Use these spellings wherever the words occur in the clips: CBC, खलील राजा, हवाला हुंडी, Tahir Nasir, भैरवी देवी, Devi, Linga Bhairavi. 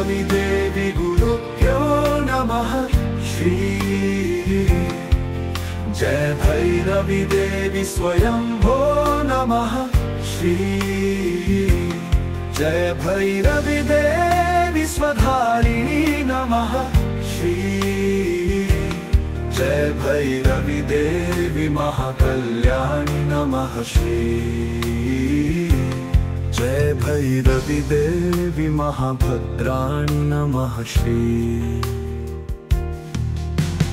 भैरवी देवी गुरुभ्यो नमः श्री जय भैरवी देवी स्वयंभो नमः श्री जय भैरवी देवी स्वधारिणी नमः श्री जय भैरवी देवी महाकल्याणी नमः श्री जय भैरवी देवी महाभद्राणी नमः श्री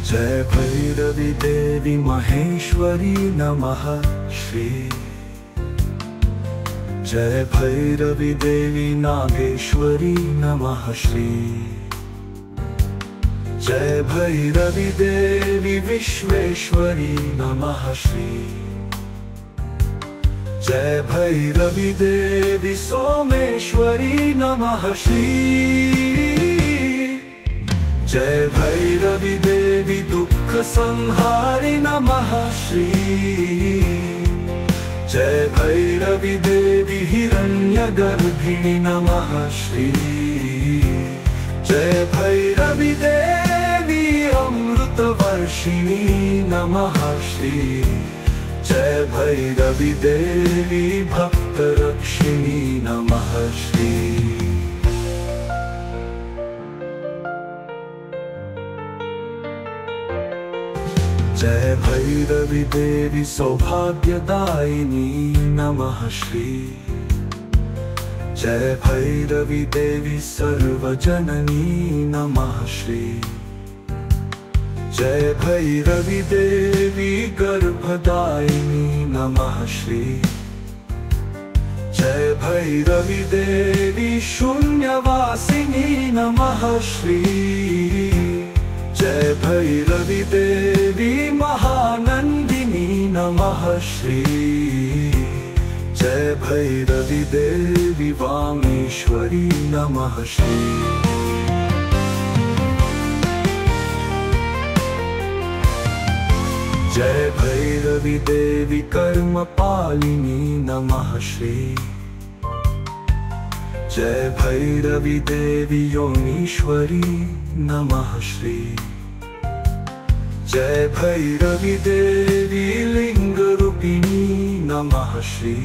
जय भैरवी देवी महेश्वरी नमः श्री जय भैरवी देवी नागेश्वरी नमः श्री जय भैरवी देवी विश्वेश्वरी नमः श्री जय भैरवी देवी सोमेश्वरी नमः श्री जय भैरवी देवी दुख संहारी नमः श्री जय भैरवी देवी हिरण्यगर्भिणी नमः श्री जय भैरवी देवी अमृतवर्षिणी नमः श्री जय भैरवी देवी भक्तरक्षिणी नमः श्री जय भैरवी देवी सौभाग्यदायिनी नमः श्री जय भैरवी देवी सर्वजननी नमः श्री जय भैरवी देवी गर्भदायिनी नमः श्री जय भैरवी देवी शून्यवासिनी नमः श्री जय भैरवी देवी महानंदिनी नमः श्री जय भैरवी देवी वामेश्वरी नमः श्री जय भैरवी देवी कर्मपालिनी नमः श्री जय भैरवी देवी योनीश्वरी नमः श्री जय भैरवी देवी लिंगरूपिणी नमः श्री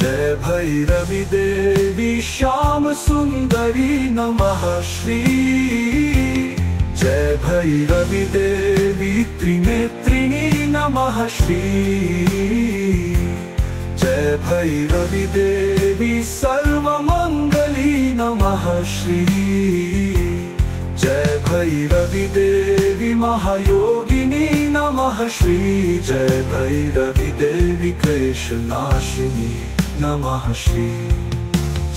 जय भैरवी देवी श्याम सुंदरी नमः श्री जय भैरवी देवी त्रिनेत्रिणी नमः श्री जय भैरवी देवी सर्वमंगली नमः श्री जय भैरवी देवी महायोगिनी नमः श्री जय भैरवी देवी क्लेशनाशिनी नमः श्री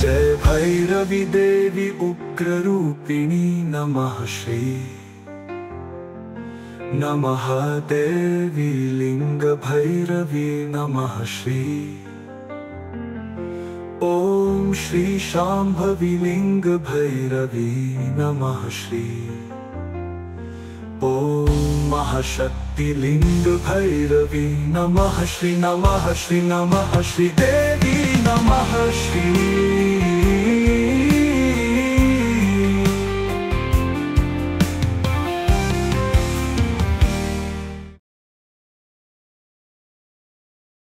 जय भैरवी देवी उग्ररूपिणी नमः श्री नमः देवी लिंग भैरवी नमः श्री ओम श्री शांभवी लिंग भैरवी नमः श्री ओम महाशक्ति लिंग भैरवी नमः श्री नमः श्री नमः श्री देवी नमः श्री